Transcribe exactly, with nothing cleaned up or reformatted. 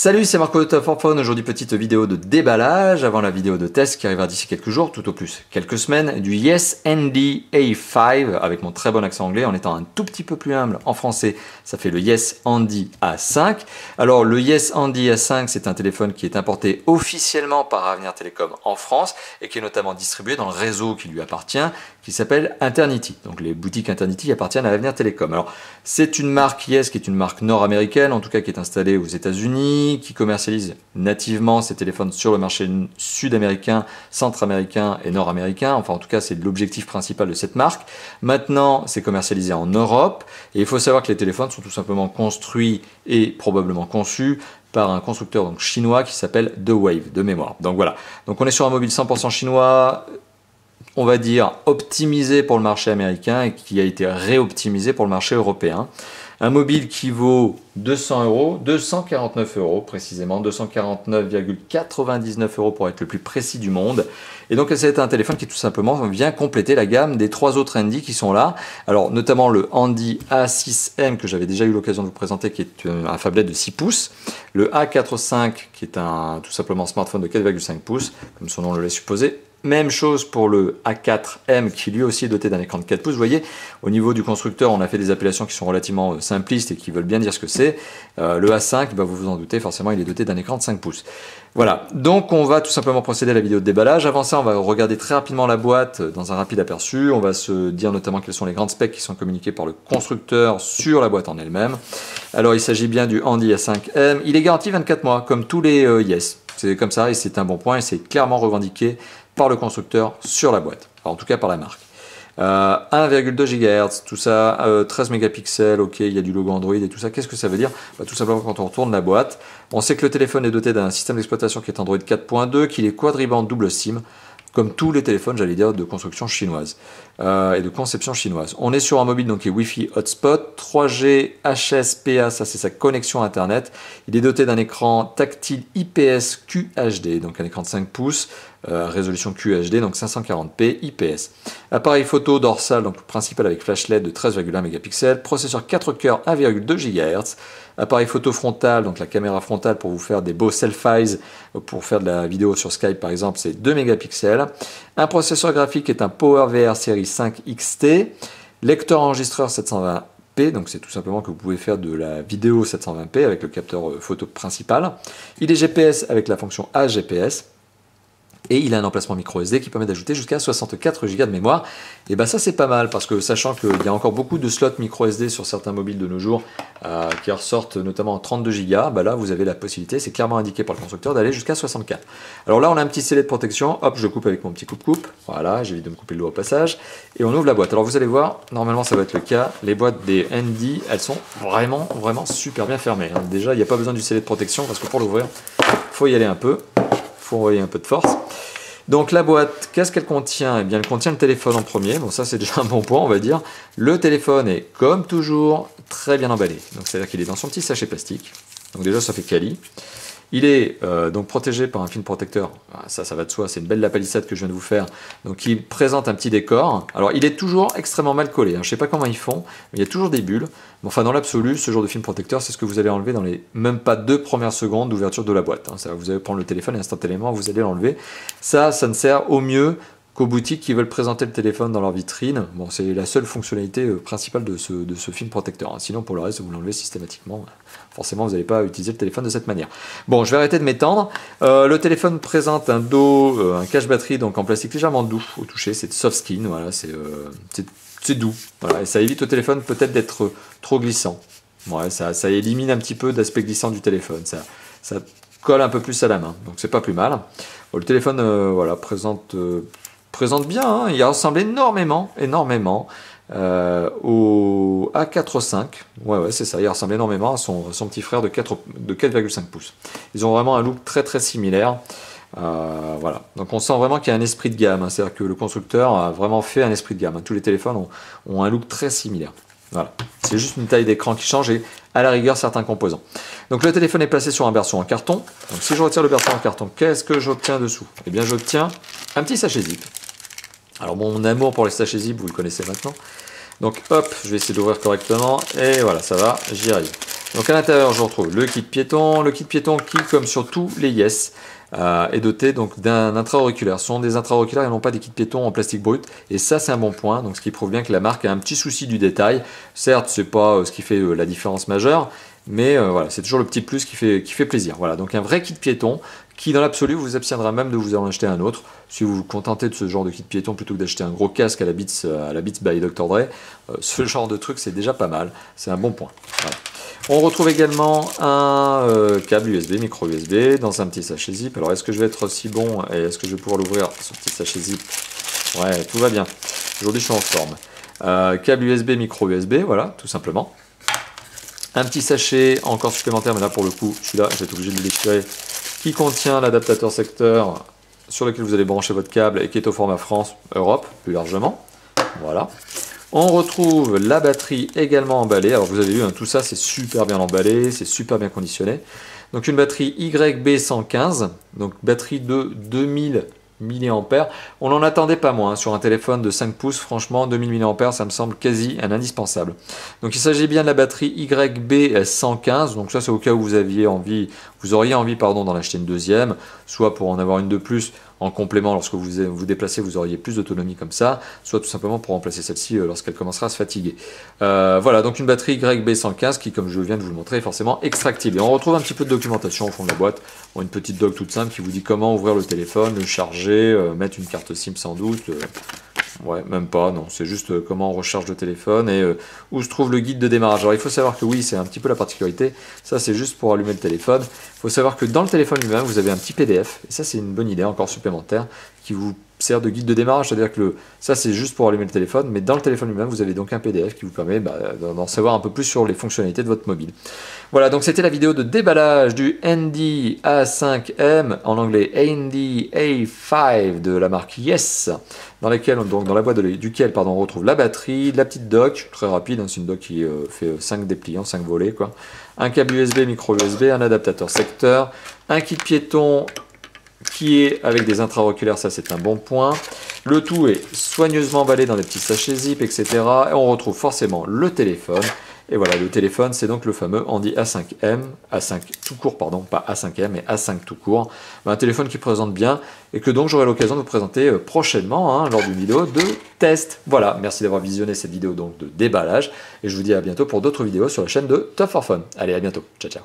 Salut, c'est Marco de Top-For-Phone. Aujourd'hui, petite vidéo de déballage avant la vidéo de test qui arrivera d'ici quelques jours, tout au plus quelques semaines, du Yezz Andy A cinq avec mon très bon accent anglais en étant un tout petit peu plus humble en français. Ça fait le Yezz Andy A cinq. Alors, le Yezz Andy A cinq, c'est un téléphone qui est importé officiellement par Avenir Telecom en France et qui est notamment distribué dans le réseau qui lui appartient, qui s'appelle Internity. Donc, les boutiques Internity appartiennent à Avenir Telecom. Alors, c'est une marque Yezz qui est une marque nord-américaine, en tout cas qui est installée aux États-Unis, qui commercialise nativement ces téléphones sur le marché sud-américain, centre-américain et nord-américain. Enfin, en tout cas, c'est l'objectif principal de cette marque. Maintenant, c'est commercialisé en Europe. Et il faut savoir que les téléphones sont tout simplement construits et probablement conçus par un constructeur donc chinois qui s'appelle The Wave, de mémoire. Donc voilà. Donc on est sur un mobile cent pour cent chinois, on va dire optimisé pour le marché américain et qui a été réoptimisé pour le marché européen. Un mobile qui vaut deux cents euros, deux cent quarante-neuf euros précisément, deux cent quarante-neuf virgule quatre-vingt-dix-neuf euros pour être le plus précis du monde. Et donc c'est un téléphone qui tout simplement vient compléter la gamme des trois autres Handy qui sont là. Alors notamment le Handy A six M que j'avais déjà eu l'occasion de vous présenter, qui est un phablet de six pouces. Le A quatre cinq qui est un tout simplement smartphone de quatre virgule cinq pouces, comme son nom le laisse supposer. Même chose pour le A quatre M qui lui aussi est doté d'un écran de quatre pouces. Vous voyez, au niveau du constructeur, on a fait des appellations qui sont relativement simplistes et qui veulent bien dire ce que c'est. Euh, le A cinq, bah, vous vous en doutez, forcément, il est doté d'un écran de cinq pouces. Voilà, donc on va tout simplement procéder à la vidéo de déballage. Avant ça, on va regarder très rapidement la boîte dans un rapide aperçu. On va se dire notamment quelles sont les grandes specs qui sont communiquées par le constructeur sur la boîte en elle-même. Alors, il s'agit bien du Handy A cinq M. Il est garanti vingt-quatre mois, comme tous les euh, Yezz. C'est comme ça et c'est un bon point et c'est clairement revendiqué par le constructeur sur la boîte, enfin, en tout cas par la marque. Euh, un virgule deux gigahertz, tout ça, euh, treize mégapixels, ok, il y a du logo Android et tout ça. Qu'est-ce que ça veut dire? Bah, tout simplement quand on retourne la boîte, on sait que le téléphone est doté d'un système d'exploitation qui est Android quatre point deux, qu'il est quadriband double SIM, comme tous les téléphones, j'allais dire, de construction chinoise euh, et de conception chinoise. On est sur un mobile donc qui est Wi-Fi hotspot, trois G, H S P A, ça c'est sa connexion Internet. Il est doté d'un écran tactile I P S Q H D, donc un écran de cinq pouces, euh, résolution Q H D, donc cinq cent quarante p I P S. Appareil photo dorsal, donc principal avec flash L E D de treize virgule un mégapixels, processeur quatre cœurs un virgule deux gigahertz, appareil photo frontal, donc la caméra frontale pour vous faire des beaux selfies, pour faire de la vidéo sur Skype par exemple, c'est deux mégapixels. Un processeur graphique est un PowerVR série cinq X T, lecteur enregistreur sept cent vingt p, donc c'est tout simplement que vous pouvez faire de la vidéo sept cent vingt p avec le capteur photo principal. Il est G P S avec la fonction A G P S et il a un emplacement micro S D qui permet d'ajouter jusqu'à soixante-quatre giga de mémoire. Et bien ça c'est pas mal parce que sachant qu'il y a encore beaucoup de slots micro S D sur certains mobiles de nos jours euh, qui ressortent notamment en trente-deux giga, bah là vous avez la possibilité, c'est clairement indiqué par le constructeur, d'aller jusqu'à soixante-quatre. Alors là on a un petit scellé de protection, hop je coupe avec mon petit coupe-coupe, voilà j'évite de me couper le doigt au passage, et on ouvre la boîte. Alors vous allez voir, normalement ça va être le cas, les boîtes des Handy elles sont vraiment vraiment super bien fermées. Hein. Déjà il n'y a pas besoin du scellé de protection parce que pour l'ouvrir faut y aller un peu, faut envoyer un peu de force. Donc la boîte, qu'est-ce qu'elle contient? Eh bien, elle contient le téléphone en premier. Bon, ça c'est déjà un bon point, on va dire. Le téléphone est, comme toujours, très bien emballé. Donc c'est-à-dire qu'il est dans son petit sachet plastique. Donc déjà, ça fait quali. Il est euh, donc protégé par un film protecteur. Ça, ça va de soi. C'est une belle la palissade que je viens de vous faire. Donc il présente un petit décor. Alors il est toujours extrêmement mal collé. Hein. Je ne sais pas comment ils font, mais il y a toujours des bulles. Bon, enfin, dans l'absolu, ce genre de film protecteur, c'est ce que vous allez enlever dans les même pas deux premières secondes d'ouverture de la boîte. Ça, vous allez prendre le téléphone et instantanément, vous allez l'enlever. Ça, ça ne sert au mieux qu'aux boutiques qui veulent présenter le téléphone dans leur vitrine. Bon, c'est la seule fonctionnalité principale de ce, de ce film protecteur. Sinon, pour le reste, vous l'enlevez systématiquement. Forcément, vous n'allez pas utiliser le téléphone de cette manière. Bon, je vais arrêter de m'étendre. Euh, le téléphone présente un dos, euh, un cache-batterie, donc en plastique légèrement doux au toucher. C'est de soft skin, voilà, c'est euh, c'est doux. Voilà, et ça évite au téléphone peut-être d'être trop glissant. Ouais, ça, ça élimine un petit peu d'aspect glissant du téléphone. Ça, ça colle un peu plus à la main, donc c'est pas plus mal. Bon, le téléphone euh, voilà, présente... Euh, présente bien, hein. Il ressemble énormément, énormément euh, au A quatre cinq. Ouais, ouais, c'est ça, il ressemble énormément à son, son petit frère de quatre virgule cinq pouces. Ils ont vraiment un look très très similaire. Euh, voilà, donc on sent vraiment qu'il y a un esprit de gamme, hein. C'est-à-dire que le constructeur a vraiment fait un esprit de gamme. Hein. Tous les téléphones ont, ont un look très similaire. Voilà, c'est juste une taille d'écran qui change et à la rigueur certains composants. Donc le téléphone est placé sur un berceau en carton. Donc si je retire le berceau en carton, qu'est-ce que j'obtiens dessous? Eh bien j'obtiens un petit sachet zip. Alors mon amour pour les sachets zip, vous le connaissez maintenant. Donc hop, je vais essayer d'ouvrir correctement et voilà, ça va, j'y arrive. Donc à l'intérieur, je retrouve le kit piéton, le kit piéton qui, comme sur tous les Yezz, Euh, est doté donc d'un intra-auriculaire. Ce sont des intra-auriculaires et non pas des kits piétons en plastique brut, et ça c'est un bon point, donc ce qui prouve bien que la marque a un petit souci du détail. Certes, c'est pas euh, ce qui fait euh, la différence majeure, mais euh, voilà, c'est toujours le petit plus qui fait, qui fait plaisir. Voilà, donc un vrai kit piéton qui dans l'absolu vous abstiendra même de vous en acheter un autre si vous vous contentez de ce genre de kit piéton plutôt que d'acheter un gros casque à la Beats, à la Beats by docteur Dre. Euh, ce genre de truc, c'est déjà pas mal, c'est un bon point. Voilà. On retrouve également un euh, câble U S B, micro U S B, dans un petit sachet zip. Alors, est-ce que je vais être aussi bon et est-ce que je vais pouvoir l'ouvrir, ce petit sachet zip? Ouais, tout va bien. Aujourd'hui, je suis en forme. Euh, câble U S B, micro U S B, voilà, tout simplement. Un petit sachet encore supplémentaire, mais là, pour le coup, celui-là, j'ai été obligé de l'extirer, qui contient l'adaptateur secteur sur lequel vous allez brancher votre câble et qui est au format France, Europe, plus largement. Voilà. On retrouve la batterie également emballée. Alors vous avez vu, hein, tout ça c'est super bien emballé, c'est super bien conditionné. Donc une batterie Y B cent quinze, donc batterie de deux mille milliampères-heure. On n'en attendait pas moins, hein, sur un téléphone de cinq pouces, franchement deux mille milliampères-heure ça me semble quasi un indispensable. Donc il s'agit bien de la batterie Y B cent quinze, donc ça c'est au cas où vous aviez envie, vous auriez envie pardon d'en acheter une deuxième, soit pour en avoir une de plus. En complément, lorsque vous vous déplacez, vous auriez plus d'autonomie comme ça, soit tout simplement pour remplacer celle-ci lorsqu'elle commencera à se fatiguer. Euh, voilà, donc une batterie Y B cent quinze qui, comme je viens de vous le montrer, est forcément extractible. Et on retrouve un petit peu de documentation au fond de la boîte, bon, une petite doc toute simple qui vous dit comment ouvrir le téléphone, le charger, euh, mettre une carte SIM sans doute... Euh Ouais, même pas, non, c'est juste comment on recharge le téléphone et euh, où se trouve le guide de démarrage. Alors il faut savoir que oui, c'est un petit peu la particularité, ça c'est juste pour allumer le téléphone. Il faut savoir que dans le téléphone lui-même, vous avez un petit P D F, et ça c'est une bonne idée encore supplémentaire, qui vous sert de guide de démarrage, c'est-à-dire que le, ça c'est juste pour allumer le téléphone, mais dans le téléphone lui-même, vous avez donc un P D F qui vous permet bah, d'en savoir un peu plus sur les fonctionnalités de votre mobile. Voilà, donc c'était la vidéo de déballage du Handy A cinq M, en anglais Andy A cinq de la marque Yezz, dans laquelle, donc dans la boîte de, duquel pardon, on retrouve la batterie, la petite dock, très rapide, hein, c'est une dock qui euh, fait cinq dépliants, cinq volets, quoi. Un câble U S B, micro U S B, un adaptateur secteur, un kit piéton qui est avec des intra-auriculaires, ça c'est un bon point. Le tout est soigneusement emballé dans des petits sachets zip, et cetera. Et on retrouve forcément le téléphone. Et voilà, le téléphone, c'est donc le fameux Handy A cinq M, A cinq tout court, pardon, pas A cinq M, mais A cinq tout court. Un téléphone qui présente bien et que donc j'aurai l'occasion de vous présenter prochainement hein, lors d'une vidéo de test. Voilà, merci d'avoir visionné cette vidéo donc de déballage et je vous dis à bientôt pour d'autres vidéos sur la chaîne de Top for Phone. Allez, à bientôt, ciao, ciao.